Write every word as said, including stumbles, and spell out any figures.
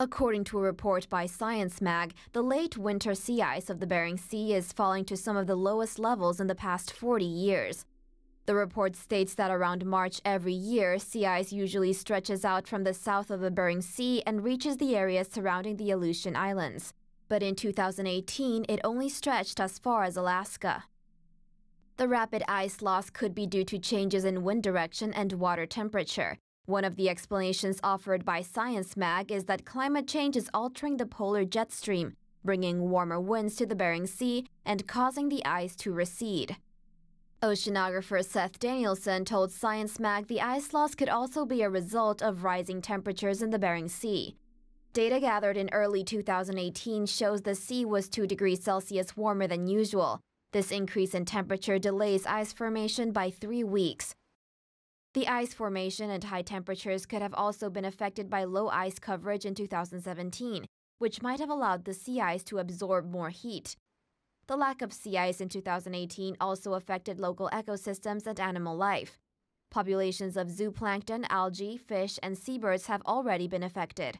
According to a report by ScienceMag, the late winter sea ice of the Bering Sea is falling to some of the lowest levels in the past forty years. The report states that around March every year, sea ice usually stretches out from the south of the Bering Sea and reaches the areas surrounding the Aleutian Islands. But in two thousand eighteen, it only stretched as far as Alaska. The rapid ice loss could be due to changes in wind direction and water temperature. One of the explanations offered by ScienceMag is that climate change is altering the polar jet stream, bringing warmer winds to the Bering Sea and causing the ice to recede. Oceanographer Seth Danielson told ScienceMag the ice loss could also be a result of rising temperatures in the Bering Sea. Data gathered in early two thousand eighteen shows the sea was two degrees Celsius warmer than usual. This increase in temperature delays ice formation by three weeks. The ice formation and high temperatures could have also been affected by low ice coverage in two thousand seventeen, which might have allowed the sea ice to absorb more heat. The lack of sea ice in two thousand eighteen also affected local ecosystems and animal life. Populations of zooplankton, algae, fish, and seabirds have already been affected.